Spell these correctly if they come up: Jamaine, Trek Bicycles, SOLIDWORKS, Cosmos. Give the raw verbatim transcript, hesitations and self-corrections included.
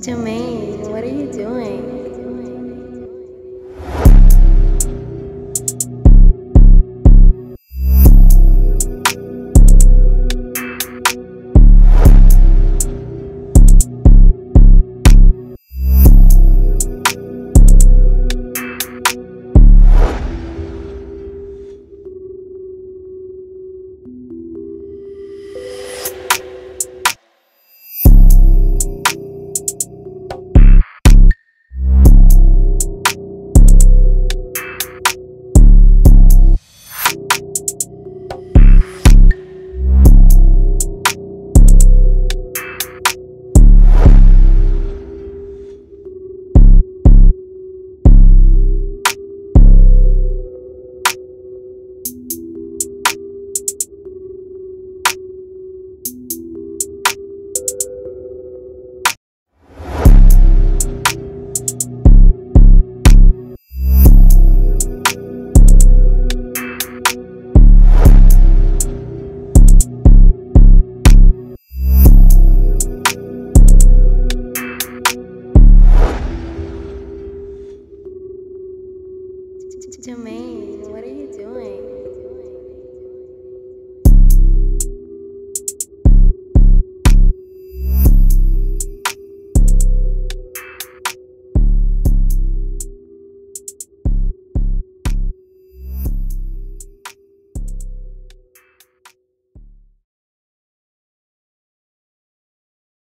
Jamaine, what are you doing? Jamaine.